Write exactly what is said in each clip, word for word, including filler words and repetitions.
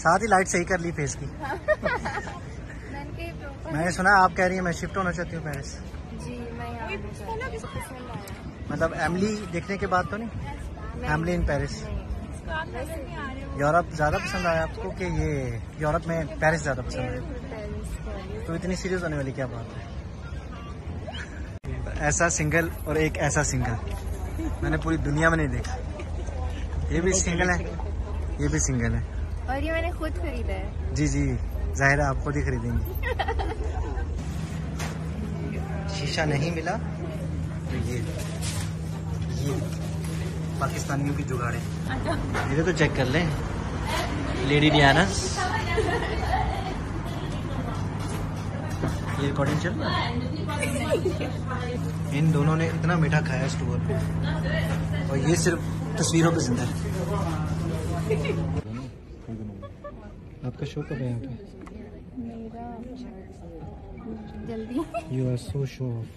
साथ ही लाइट सही कर ली फेस की। मैंने सुना आप कह रही हैं मैं शिफ्ट होना चाहती हूँ पेरिस। जी मैं मतलब एमिली देखने के बाद तो नहीं, एमिली इन पेरिस। यूरोप ज़्यादा पसंद आया आपको कि ये यूरोप में पेरिस ज़्यादा पसंद आया? तो इतनी सीरियस होने वाली क्या बात है। ऐसा सिंगल और एक ऐसा सिंगल मैंने पूरी दुनिया में नहीं देखा। ये भी सिंगल है, ये भी सिंगल है और ये मैंने खुद खरीदा है। जी जी ज़ाहिर है आप खुद ही खरीदेंगे। शीशा नहीं मिला तो ये ये पाकिस्तानियों की जुगाड़ है। इधर तो चेक कर लें लेडी डियाना। ये रिकॉर्डिंग चल रहा है। इन दोनों ने इतना मीठा खाया इस टूर पे और ये सिर्फ तस्वीरों पे जिंदा है। आपका शो कब है यहाँ पे? मेरा जल्दी। You are so show off.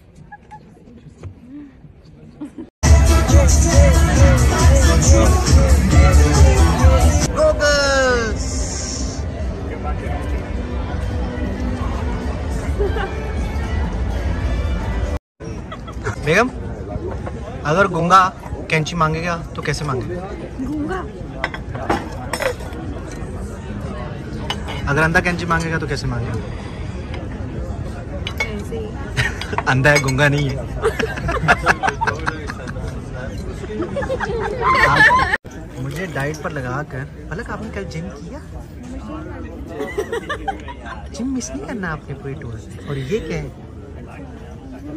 बेगम अगर गूंगा कैंची मांगेगा तो कैसे मांगेगा? गूंगा अगर अंधा कैंची मांगेगा तो कैसे मांगेगा? अंधा है, गूंगा नहीं है। मुझे डाइट पर लगा कर पलक आपने कल जिम किया? जिम मिस नहीं करना आपने पूरी टूर से। और ये क्या है?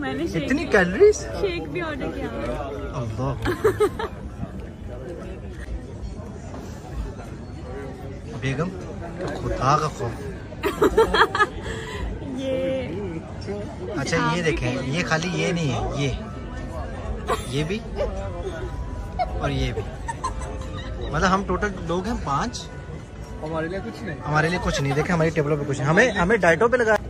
मैंने इतनी कैलोरीज? शेक भी ऑर्डर किया। अल्लाह बेगम तो खुदा का खौफ। ये अच्छा ये देखें, ये खाली ये नहीं है, ये ये भी और ये भी। मतलब हम टोटल लोग हैं पांच। हमारे लिए कुछ नहीं, हमारे लिए कुछ नहीं। देखें हमारी टेबलों पे कुछ नहीं। हमें हमें डाइटों पे लगा।